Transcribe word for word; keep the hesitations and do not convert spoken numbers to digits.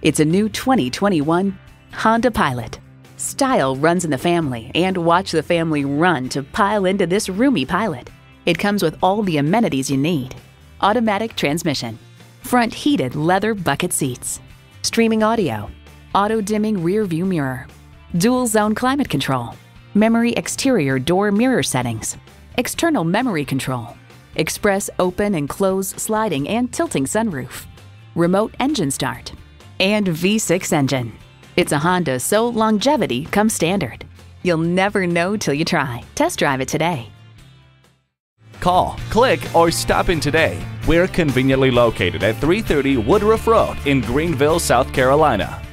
It's a new twenty twenty-one Honda Pilot. Style runs in the family, and watch the family run to pile into this roomy Pilot. It comes with all the amenities you need. Automatic transmission, front heated leather bucket seats, streaming audio, auto-dimming rear view mirror, dual zone climate control, memory exterior door mirror settings, external memory control, express open and close sliding and tilting sunroof, remote engine start, and V six engine. It's a Honda, so longevity comes standard. You'll never know till you try. Test drive it today. Call, click, or stop in today. We're conveniently located at three thirty Woodruff Road in Greenville, South Carolina.